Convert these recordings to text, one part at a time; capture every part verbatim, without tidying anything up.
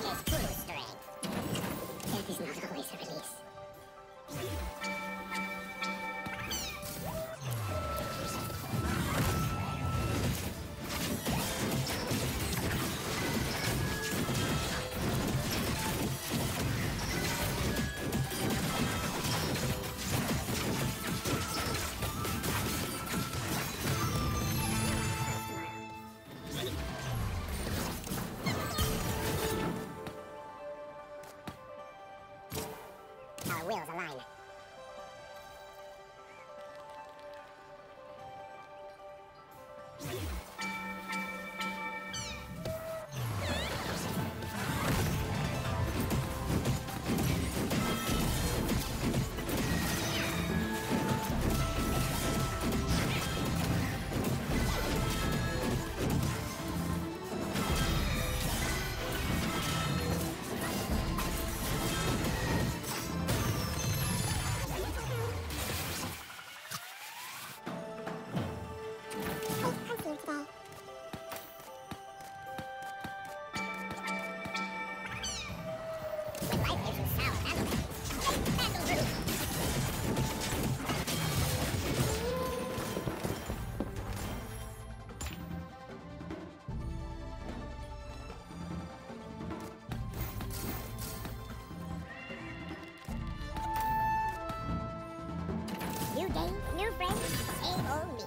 quick as Easter egg. Death is not always a release. Wheels align. New game, new friends, same old me.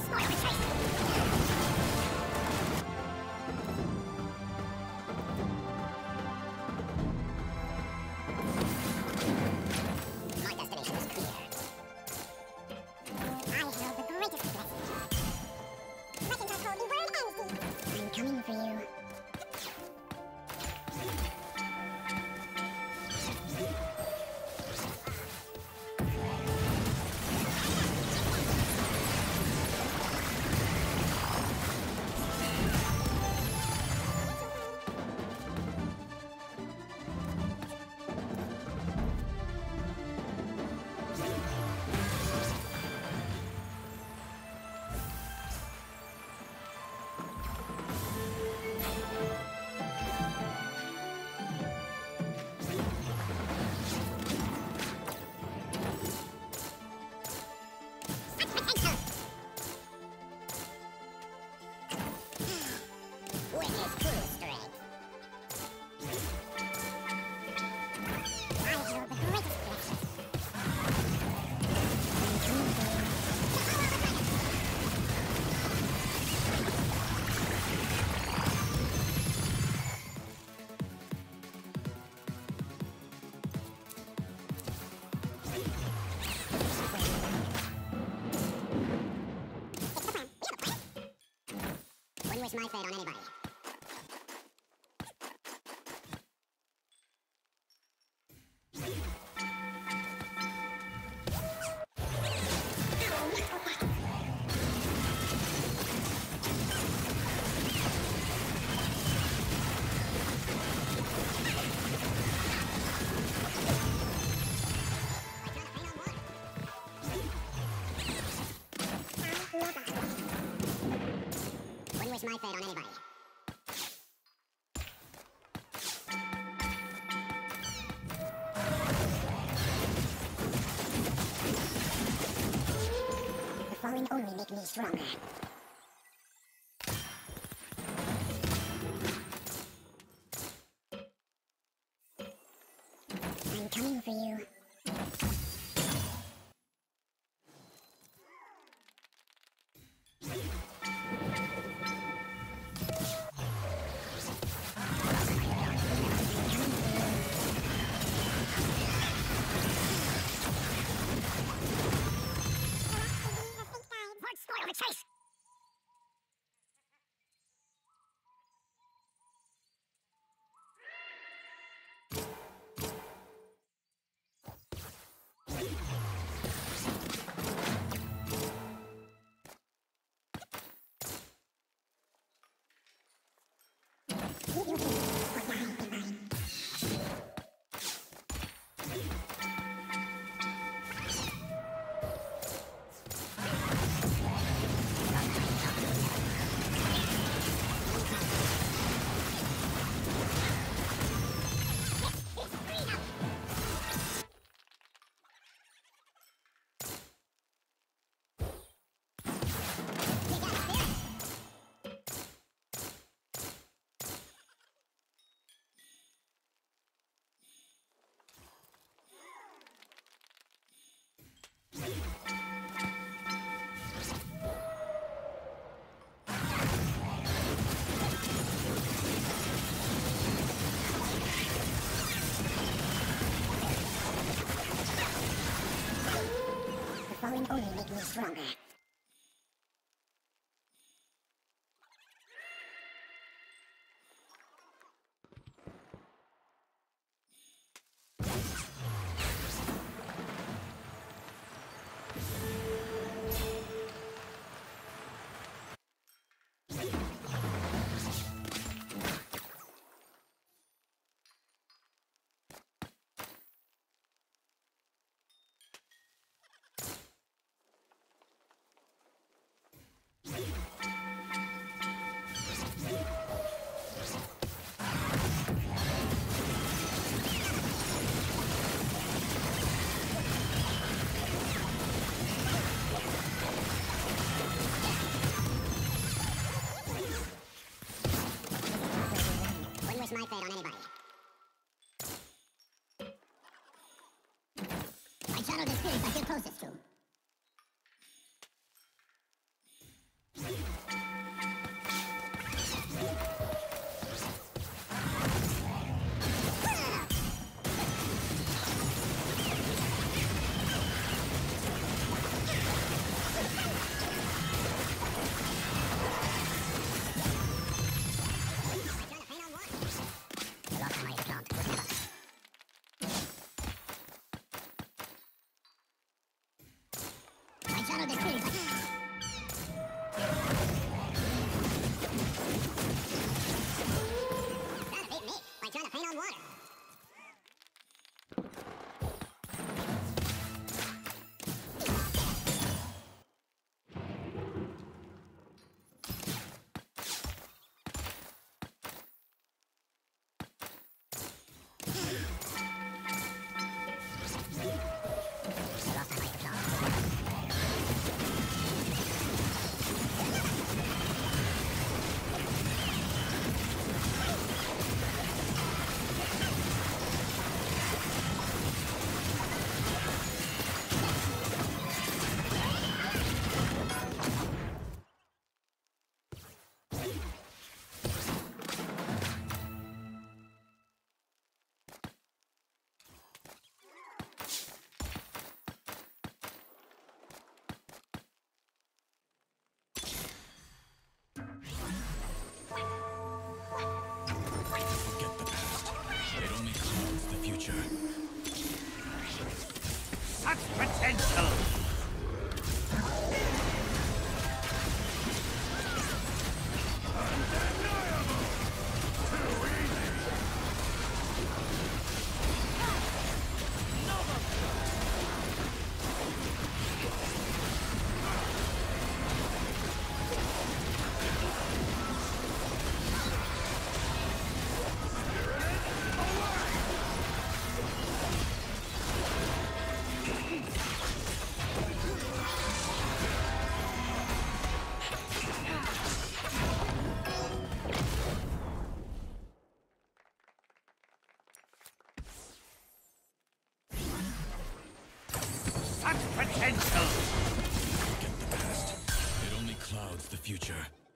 Let's go. my fate on anybody. My fate on anybody. The following only make me stronger. I'm coming for you. Only make me stronger. such potential! Potential! Forget the past. It only clouds the future.